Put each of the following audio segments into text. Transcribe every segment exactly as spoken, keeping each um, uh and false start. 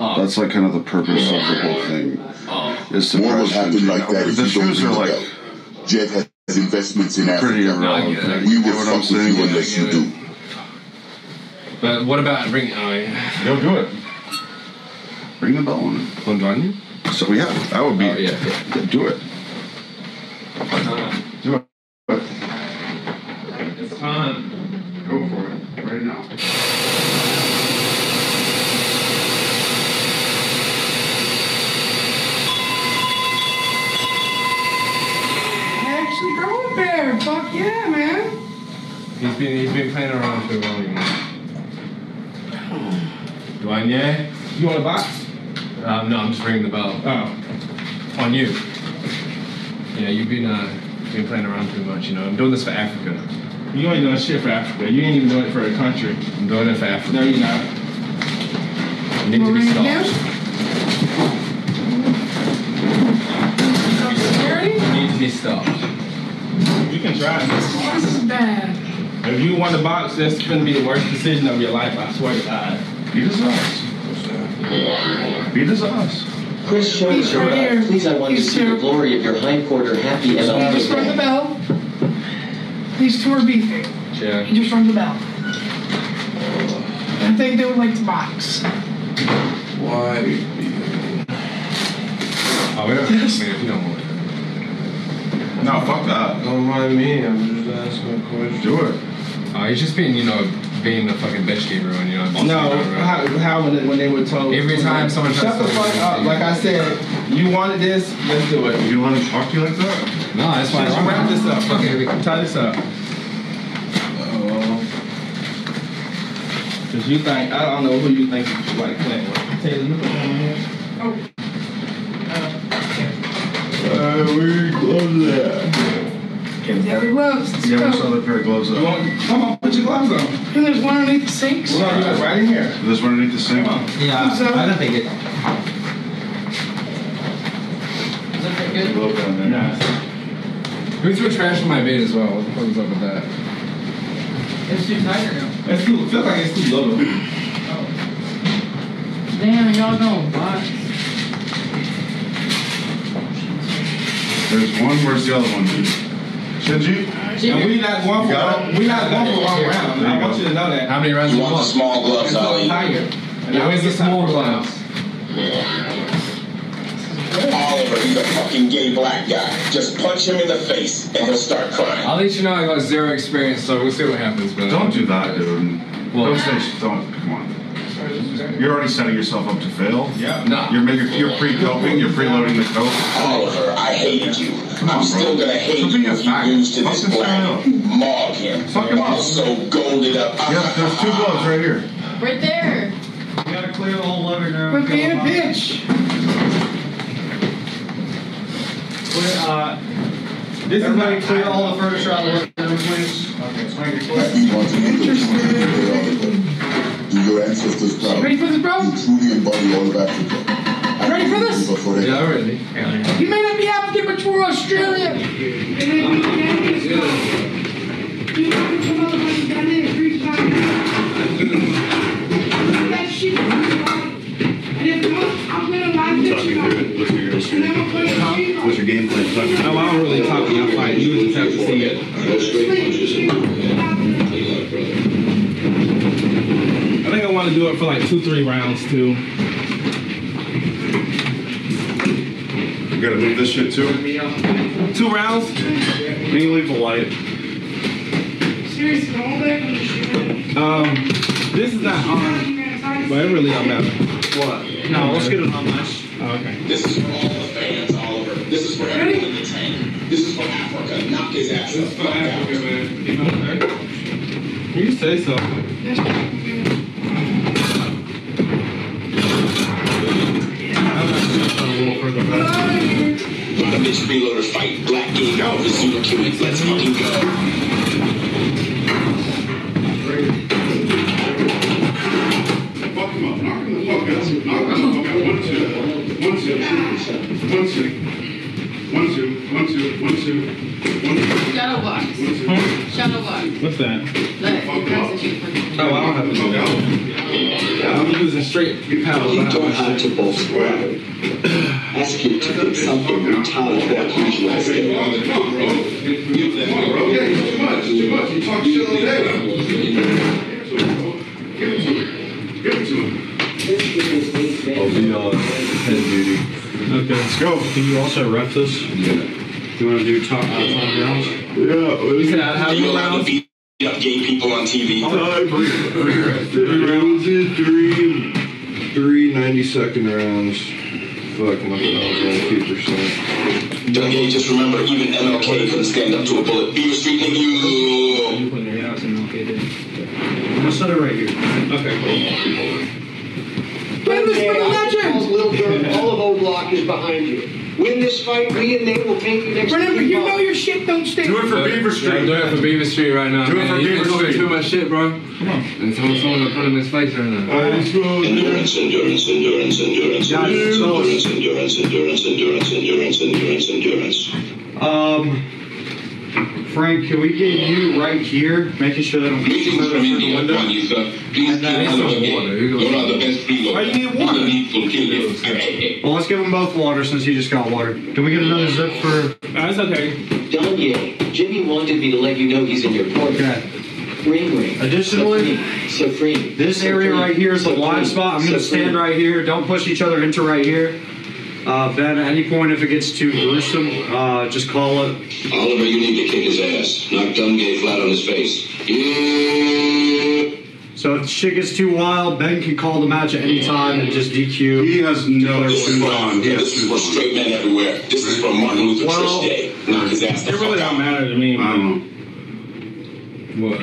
um, that's like kind of the purpose yeah. of the whole thing. Um, is to what would happen like that? The shoes are like Jet has investments in Africa. Pretty irrelevant. Yeah, we will fuck with you unless you do. But what about bring? Oh, yeah. Go do it. Bring the bell on. On Danya? So yeah, that would be. Oh, yeah, yeah. Do it. Uh, do it. It's time. Go for it right now. I actually go up there. Fuck yeah, man. He's been he's been playing around for a while. Duane, you want a box? Um, no, I'm just ringing the bell. Oh, on you. Yeah, you've been uh, been playing around too much. You know, I'm doing this for Africa. You ain't doing shit for Africa. You ain't even doing it for a country. I'm doing it for Africa. No, you're not. You need to be stopped. Security? You need to be stopped. You can try this. This is bad. If you want a box, that's gonna be the worst decision of your life. I swear to God. Beat us us. Beat us us. Chris, show us your right. Please, I want He's to see here. The glory of your hindquarter happy and alive. He just rung the bell. These two are beefing. Yeah. He just rung the bell. I think they would like to box. Why? Oh, we don't yes. have to no more. No, fuck that. Don't mind me. I'm just asking a question. Do it. Oh, he's just being, you know, being a fucking bitch gamer and you know. No, how, how when, they, when they were told every time someone shut the fuck up. Like I said, you wanted this, let's do it. You want to talk to you like that? No, that's fine. Let's wrap this up. Okay, we can tie this up. Uh-oh. Cause you think I don't know who you think you like playing with. Taylor, you put on here. Oh. Uh, we close that. Give me the gloves. Let's yeah, go. We saw that pair of gloves on. Want, come on, put your gloves on. And there's one underneath the sink. Well, right. There's right in here. There's one underneath the sink. Yeah, so, I don't think it. Is that good? Glove down there. Nice. We threw trash in my bed as well. What the fuck is up with that? It's too tight right now. It's too. It feels like it's too low. Oh. Damn, y'all know what? There's one. Where's the other one, dude? Should you? And we not one for one. We not one for one round. I want you to know that. How many rounds? You want the small gloves, Ollie? Yeah, where's the small gloves? Oliver, he's a fucking gay black guy. Just punch him in the face and he'll start crying. I'll let you know I got zero experience, so we'll see what happens. But don't do that, dude. Well, don't say don't. Come on. You're already setting yourself up to fail. Yeah. No. You're making. You're pre-coping. You're preloading the coke. Oliver, I hated you. Come I'm on, still bro. Gonna hate you if you lose to this black. Mog him. Fuck him up. So golded up. Yep, there's two gloves right here. Right there. You gotta clear the whole lever now. Quit being a bitch. Clear, uh, this everybody is clear all the furniture out of the room, please. Okay, so make it quick. Do your ancestors proud. Ready for this, bro? You truly embody all of Africa. Ready for this? Yeah, I'm ready. Yeah. You may not be African, but you're Australian. And then you can't get it. You know, come out like that name three times. That shit. And if not, I'm going to lie to you. And then I'm going to play it. What's your game plan? No, I don't really talk to you. I'm fine. You just have to see it. I think I want to do it for like two, three rounds, too. You gotta move this shit too? Two rounds? Then you leave the light. Seriously, all that? Um, this is not on, but it really don't matter. What? No, let's get it on this. Oh, okay. This is for all the fans, Oliver. This is for everyone in the tank. This is for Africa. Knock his ass up. This is for Africa, man. You know that? You say so. The bitch freeloaders fight black game out with super cuties. Let's fucking go. Fuck him up. Knock him the fuck out. Knock him the fuck out. One, two. One, two. One, two. One, two. One, two. One, two. Shadow box. Shadow box. What's that? Oh, I don't have to go out. losing straight few pounds. You don't have to boast right. Ask you to do something entirely that usually I say. Yeah, he's too much, too much. He talks shit all day. Give it to him. Give it to him. I'll be on head duty. Okay, let's go. Can you also ref this? Yeah. You want to do top five rounds? Yeah. You can have you allowed to beat up gay people on T V? Rounds is three, three ninety-second rounds. Fuck, my percent. Young gay, just remember, even M L K couldn't stand up to a bullet. Beaver Street, nigga, you. You put in your house, M L K did. I'm gonna set it right here. Okay. Win this for the legend. All of O Block is behind you. Win this fight, we and they will take you next time. Remember, you know your shit don't stay. Do it for Beaver Street. Do it for Beaver Street right now. Do it for Beaver Street. Too much shit, bro. Come on. And someone's gonna put him in his face right now. Endurance, endurance, endurance, endurance, endurance, endurance, endurance, endurance, endurance, endurance, endurance. Um. Frank, can we get you right here, making sure that I'm getting out of the window? Please, you're not the best freeloader. Why do you need water? You well, let's give them both water since he just got water. Can we get another zip for... That's okay. Done yet. Jimmy wanted me to let you know he's in your corner. Okay. Ring, ring. Additionally, so free. So free. This so area free. Right here is so the blind spot. I'm so going to stand free. Right here. Don't push each other into right here. Uh, Ben, at any point, if it gets too gruesome, uh, just call it. Oliver, you need to kick his ass. Knock dumb gay flat on his face. Yeah. So if shit gets too wild, Ben can call the match at any time and just D Q. He has no shoes on. He has shoes on. This is for straight men everywhere. This is for Martin Luther well, Trish Day. Knock his ass. It really don't matter to me. Um, what?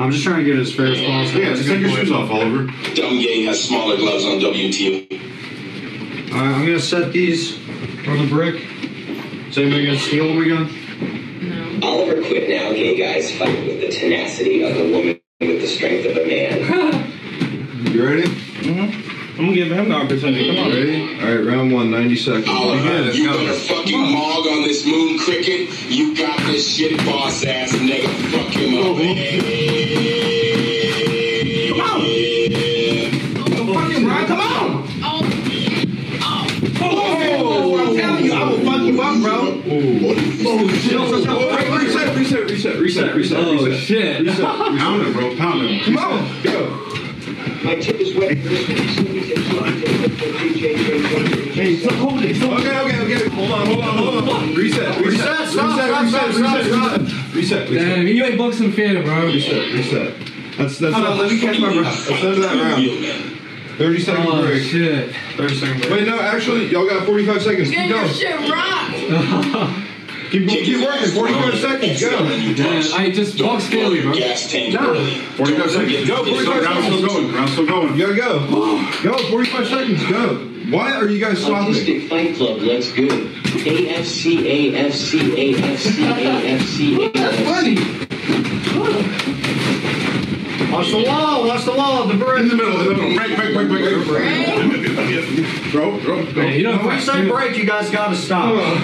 I'm just trying to get his fair response. Yeah, just take your shoes off, Oliver. Dumb gay has smaller gloves on W T O. Alright, I'm gonna set these on the brick. Is anybody gonna steal them again? No. Oliver quit now, gay guys fight with the tenacity of a woman with the strength of a man. You ready? Mm-hmm. I'm gonna give him the opportunity. Come on. Ready? Alright, round one, ninety seconds. Oliver, yeah, you better fucking mog on this moon cricket. You got this shit boss ass nigga. Fuck him up. Oh, hey. Come on! Yeah. Come on, fucking Ryan, come on! Bro. Oh, shit. Reset, reset, reset, reset, reset. Oh, shit. Pound him, bro. Pound him. Come on. Go. My tip is wet. Hey, stop holding it. Okay, okay, okay. Hold on, hold on, hold on. Reset, reset, reset, reset, reset. Damn, you ain't bucks in theater, bro. Reset, reset. That's, that's not. Let me catch my breath. That's not that round. thirty second oh, break. Shit. thirty second break. Wait, no, actually, y'all got forty-five seconds. Keep going. Shit right. keep, keep, keep working. forty-five seconds. Go. Man, I just box daily, bro. Gas tank no. forty-five seconds. Go. forty-five seconds. Round's still going. Round's still going. You gotta go. Go. forty-five seconds. Go. Why are you guys stopping? Autistic Fight Club. Let's go. A F C, A F C, A F C, A F C. That's funny. Watch the wall, watch the wall, the bird in the middle, in the middle. Break, break, break, break, break. break. Bro, bro, bro. Hey, you know, when we say break, you guys gotta stop. Make his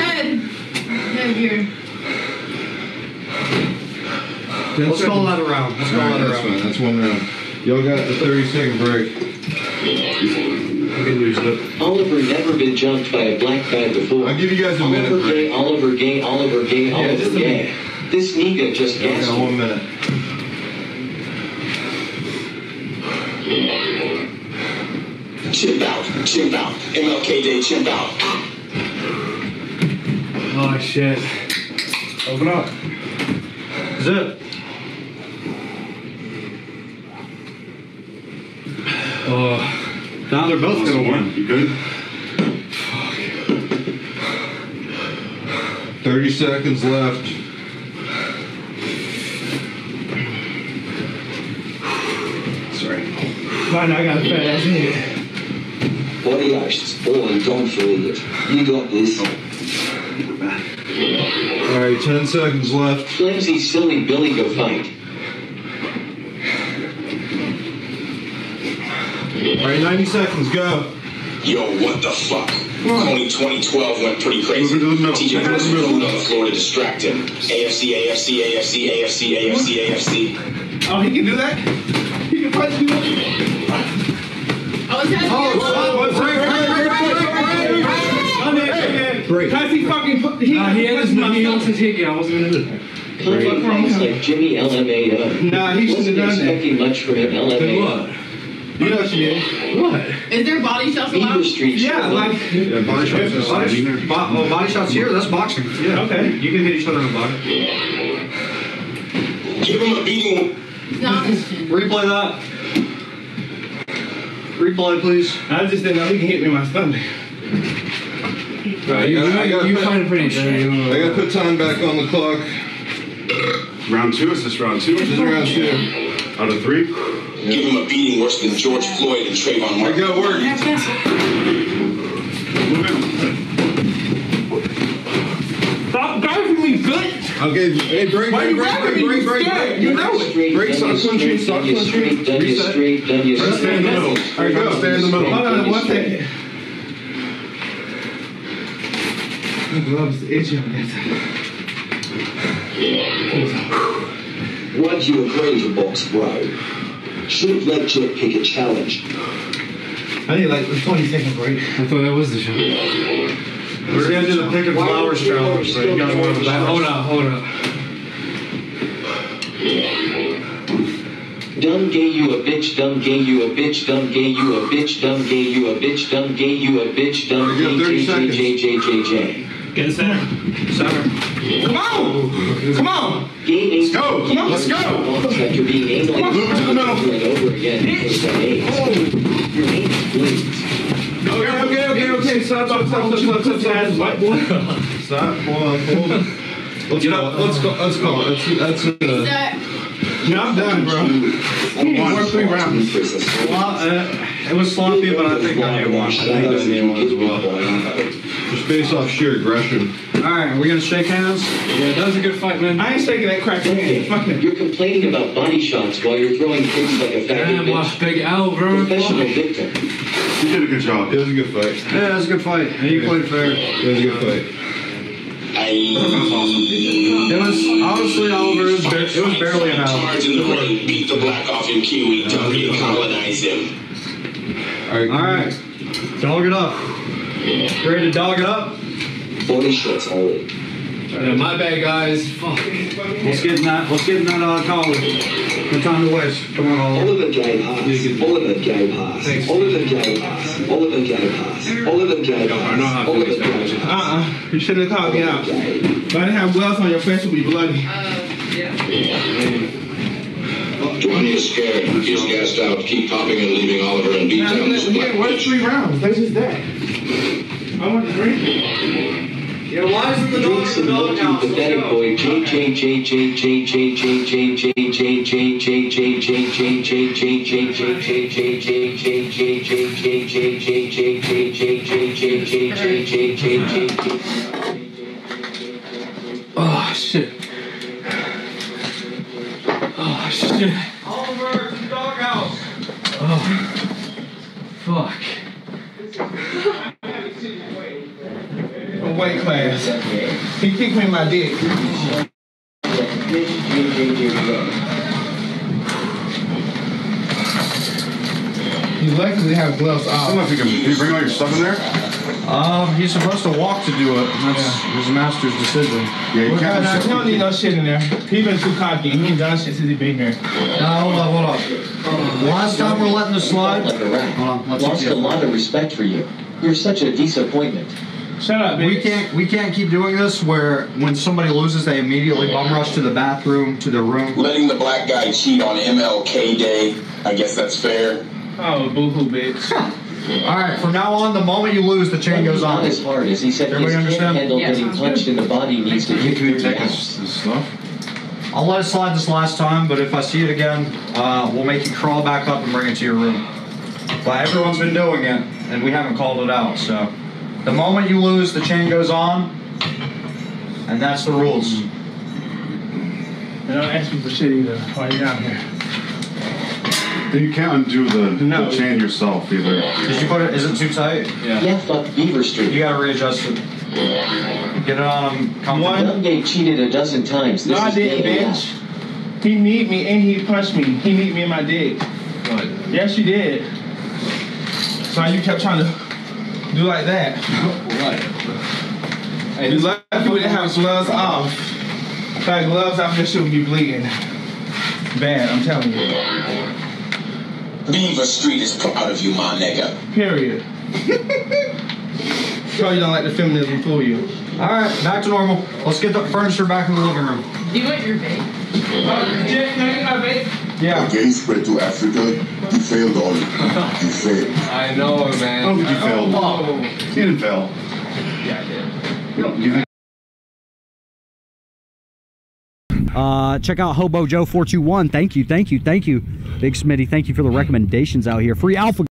head. Head here. Let's call that a round. Let's call that a round. That's one round. Y'all got the thirty second break. I can lose it. Oliver never been jumped by a black guy before. I'll give you guys a minute. Oliver gay, Oliver gay, Oliver gay, Oliver gay. This nigga just gassed you. One minute. Chimp out, chimp out, M L K Day, chimp out. Oh shit. Open up. Zip. Oh. Now they're both gonna win. You good? Fuck. thirty seconds left. Right now, I got a fat ass nigga. Body arches, boy, don't feel it. You got this. Alright, ten seconds left. Flimsy, silly Billy, go fight. Alright, ninety seconds, go. Yo, what the fuck? Only twenty twelve went pretty crazy. T J Brooks rolled on the floor to distract him. A F C, A F C, A F C, A F C, A F C, A F C. Oh, he can do that? He can fight you? Jimmy else's Higgy, I wasn't in the mood. Things like Jimmy L M A O. Nah, he shouldn't have done that. Much for him, L M A O. You know what she is? What? Is there body shots allowed? Yeah, like yeah, body shots. Body, body, bo well, body shots here. That's boxing. Yeah. Okay. You can hit each other in the body. Give him a beating. No. Replay that. Replay, please. I just didn't know he can hit me in my stomach. Right. You, I gotta, you, I gotta you put, find it pretty interesting. I gotta put time back on the clock. Round two is this round two? This is round two. Out of three. Give him a beating worse than George Floyd and Trayvon Martin. I got work. Stop grabbing me, bitch! Okay, hey, break, break, break, break, break, break. You know it. Break, stop punching, stop punching. Reset. Stay in the middle. All right, go. Stay in the middle. Hold on, one second. My glove's itchy on that. Why do you agree to box, bro? Shouldn't let Jet pick a challenge. I need like the twenty second break. I thought that was the show. We're going to do the pick and flowers challenge. So you got one of that. Hold up, hold up. Dumb gay you a bitch, dumb gay you a bitch, dumb gay you a bitch, dumb gay you a bitch, dumb gay you a bitch, dumb gay you a bitch, dumb Get us there. Summer. Come on! Come on! Let's go! Come on, let's go! You're being able to move to the middle. Over again. Your name is Blades. Okay, okay, okay, okay. Stop, stop, stop, stop, stop, stop. White boy. Stop, hold on, hold on. Let's go, let's go, let's go. That's enough. Yeah, I'm done, bro. One, three rounds. Well, it was sloppy, but I think I need one. I think I need one as well. Just based off sheer aggression. Alright, we're gonna shake hands. Yeah, that was a good fight, man. I ain't taking that crap. Okay. Fuck it. You're complaining about body shots while you're throwing things like a faggot. Damn, watch Big Al, bro. Professional victim. You did a good job. It was a good fight. Yeah, it was a good fight. And you yeah. played fair. It was a good fight. I... That was awesome. It was, honestly, Oliver, it was, ba it was barely an hour. In the ring, beat the black off in Kiwi. Don't recolonize him. Alright. Alright. Dog it up. You ready to dog it up? forty shots only. Yeah, my bad, guys. Fuck. Let's get in that. Let's get in that uh, collar. No time to waste. Come on, Oliver. Oliver gave pass. Oliver gave pass. Oliver gave pass. Oliver gave pass. Oliver gave pass. Oliver gave pass. Uh-uh. You shouldn't have called me out. If I didn't have gloves on, your face would be bloody. Uh, yeah. yeah. Johnny is scared. He's gassed out. Keep popping and leaving Oliver and beat down this black. What three rounds? That's just that. I want to drink. Yeah, why isn't the dog in the dog house? Pathetic boy. J J J J J J J J J J J J J J J J J J J J J J J J J J J J J J J J J J J J J J. Oh shit. Oh shit. Oliver, it's the doghouse. Oh. Fuck. A weight class. He kicked me in my dick. You luckily have gloves off. I don't know if you can, can you bring all your stuff in there? Um, he's supposed to walk to do it. That's yeah. his master's decision. Yeah, you can't I don't need no shit in there. He's been too cocky. He ain't done shit since he's been here. Nah, hold on, hold on. Uh, Last time we're letting this slide. Like hold on, let's Lost a lot of respect for you. You're such a disappointment. Shut up, bitch. We can't, we can't keep doing this where when somebody loses, they immediately bum rush to the bathroom, to their room. Letting the black guy cheat on M L K Day. I guess that's fair. Oh, boo-hoo, bitch. All right, from now on, the moment you lose, the chain goes on. As hard as he said, everybody his understand? Handle yeah, getting punched in the body needs to get through the stuff. I'll let it slide this last time, but if I see it again, uh, we'll make you crawl back up and bring it to your room. But everyone's been doing it, and we haven't called it out. So, the moment you lose, the chain goes on, and that's the rules. And don't ask me for shit either while you're down here. You can't undo the, no. the chain yourself either. Did you put it? Is it too tight? Yeah. Yeah, fuck Beaver Street. You gotta readjust it. Get it on him. Come on. Dumb gay cheated a dozen times. This no, I didn't, bitch. Out. He kneed me and he punched me. He kneed me in my dick. What? Yes, you did. So you kept trying to do like that. What? If you lucky, we didn't have gloves off. If I had gloves off, this shit would be bleeding. Bad, I'm telling you. Beaver Street is proud of you, my nigga. Period. Probably don't like the feminism for you. All right, back to normal. Let's get the furniture back in the living room. You want your vape? Uh, Jeff, can I get my vape? Yeah. The gay spread to Africa. You failed, Ollie. You failed. I know, man. Oh, you I failed. Oh. You didn't fail. Yeah, I did. You don't do that. Uh, check out Hobo Joe four two one. Thank you, thank you, thank you. Big Smitty, thank you for the recommendations out here. Free Alpha.